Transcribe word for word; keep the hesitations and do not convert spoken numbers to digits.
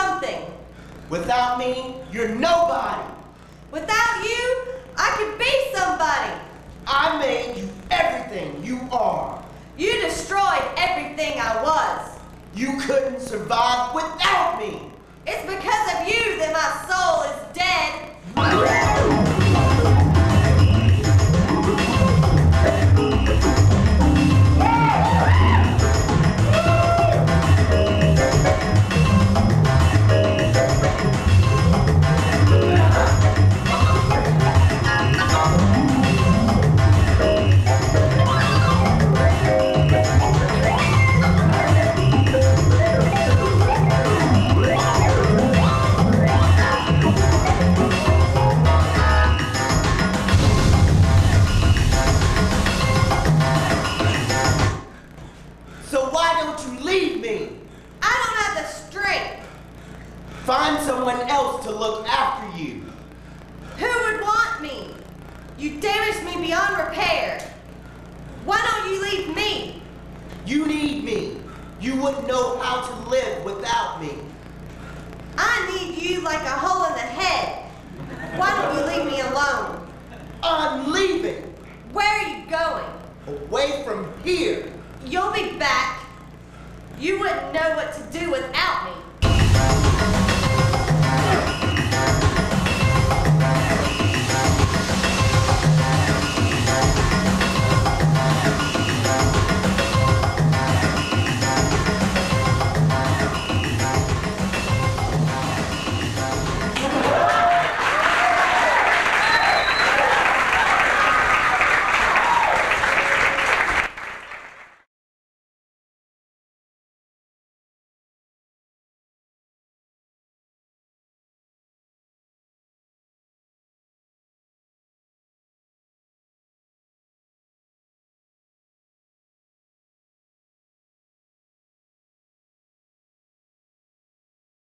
something. Without me, you're nobody. Without you, I could be somebody. I made you everything you are. You destroyed everything I was. You couldn't survive without me. It's because of you that my soul is dead. Find someone else to look after you. Who would want me? You damaged me beyond repair. Why don't you leave me? You need me. You wouldn't know how to live without me. I need you like a hole in the head. Why don't you leave me alone? I'm leaving. Where are you going? Away from here. You'll be back. You wouldn't know what to do without me.